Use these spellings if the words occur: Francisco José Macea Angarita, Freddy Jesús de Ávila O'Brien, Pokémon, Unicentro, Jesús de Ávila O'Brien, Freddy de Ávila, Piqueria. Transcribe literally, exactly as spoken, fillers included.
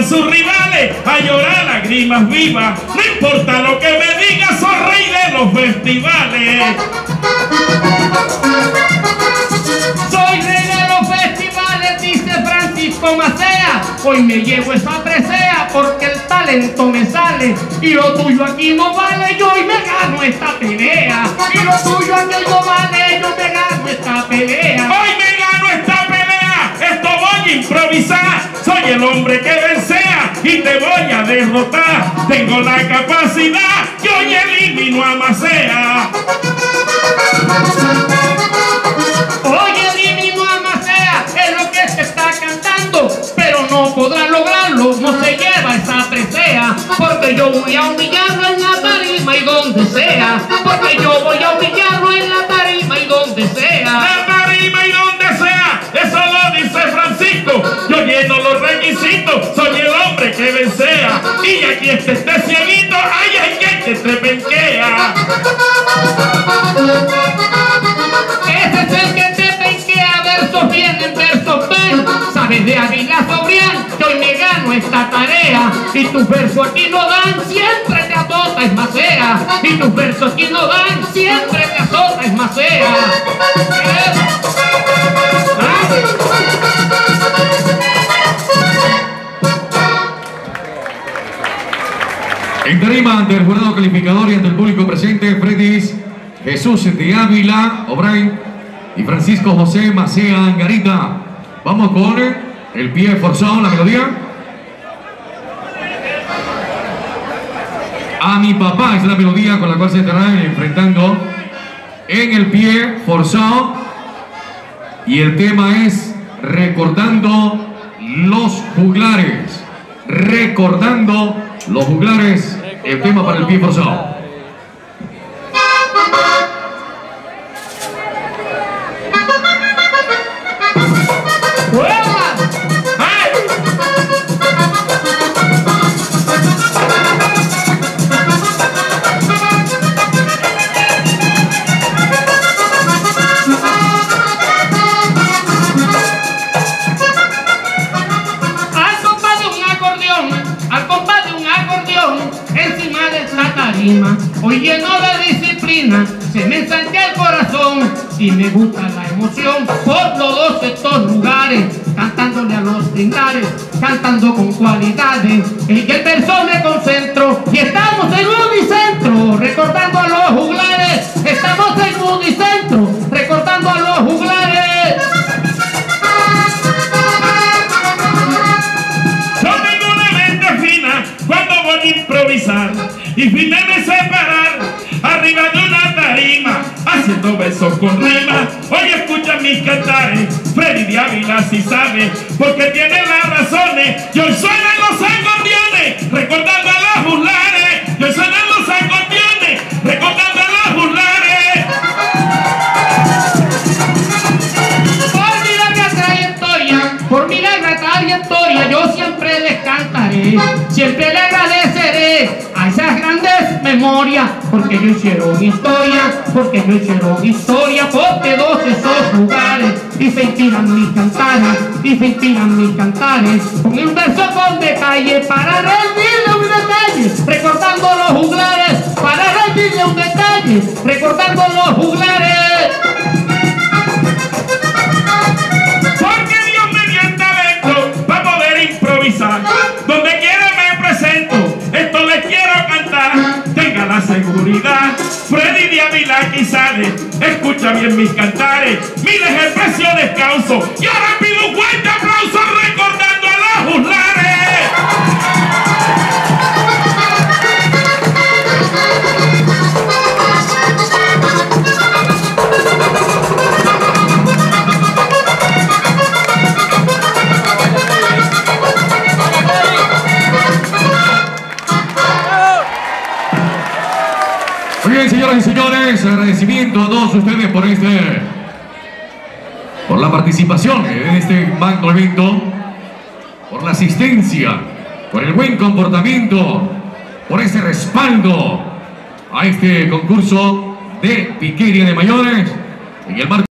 con sus rivales a llorar lágrimas vivas. No importa lo que me digas, soy rey de los festivales. Soy rey de los festivales, dice Francisco Macea. Hoy me llevo esa presea porque el talento me sale y lo tuyo aquí no vale. Yo hoy me gano esta pelea y lo tuyo aquí no vale. Yo me gano esta pelea. Hoy me gano esta pelea. Esto voy a improvisar. Soy el hombre que vencea y te voy a derrotar. Tengo la capacidad que hoy elimino a Macea. Hoy elimino a Macea, es lo que se está cantando, pero no podrá lograrlo, no se lleva esa presea, porque yo voy a humillarlo en la tarima y donde sea, porque yo voy a humillarlo en la tarima y donde sea. La tarima y donde sea, eso lo dice Francisco, yo lleno los requisitos, soy el hombre que vencea, y aquí este este cielito, ay, ay, que te trepenquea. Ese es el que te penquea, versos vienen, versos ven. Sabes de Ávila O'Brien, que hoy me gano esta tarea. Y tus versos aquí no dan, siempre te azota es Macea. Y tus versos aquí no dan, siempre te azota es Macea. En tarima, ante el jurado calificador y ante el público presente, Freddy Jesús de Ávila O'Brien y Francisco José Macea Angarita. Vamos con el pie forzado, la melodía. A mi papá es la melodía con la cual se estarán enfrentando en el pie forzado. Y el tema es recordando los juglares. Recordando los juglares, el tema para el pie forzado. Hoy lleno de disciplina, se me ensancha el corazón y me gusta la emoción por todos estos lugares, cantándole a los tinares, cantando con cualidades. En el verso me concentro y estamos en Unicentro, recordando a los juglares. Estamos en Unicentro, recordando a los juglares. Yo tengo una mente fina cuando voy a improvisar. Y firme de separar, arriba de una tarima, haciendo besos con rimas. Hoy escucha mis cantares, Freddy de Ávila sí sabe, porque tiene las razones. Yo suenan los acordeones, recordando a los juglares. Yo suenan los acordeones, recordando a los juglares. Por mi larga trayectoria, por mi larga trayectoria, yo siempre les cantaré, siempre les agradeceré a esas grandes memorias, porque yo hicieron historia, porque yo hicieron historia, porque todos esos lugares, y se inspiran mis cantares, y se inspiran mis cantares, con un verso con detalle, para rendirle un detalle, recordando los juglares, para rendirle un detalle, recordando los juglares. Porque Dios me dio el talento, para poder improvisar, donde quiera me presento, esto les quiero. Tenga la seguridad, Freddy de Ávila aquí sale. Escucha bien mis cantares, miles el precio descalzo. Y ahora pido un fuerte aplauso recordando a los juglares. Señoras y señores, agradecimiento a todos ustedes por este, por la participación en este magno evento, por la asistencia, por el buen comportamiento, por ese respaldo a este concurso de piquería de mayores en el marco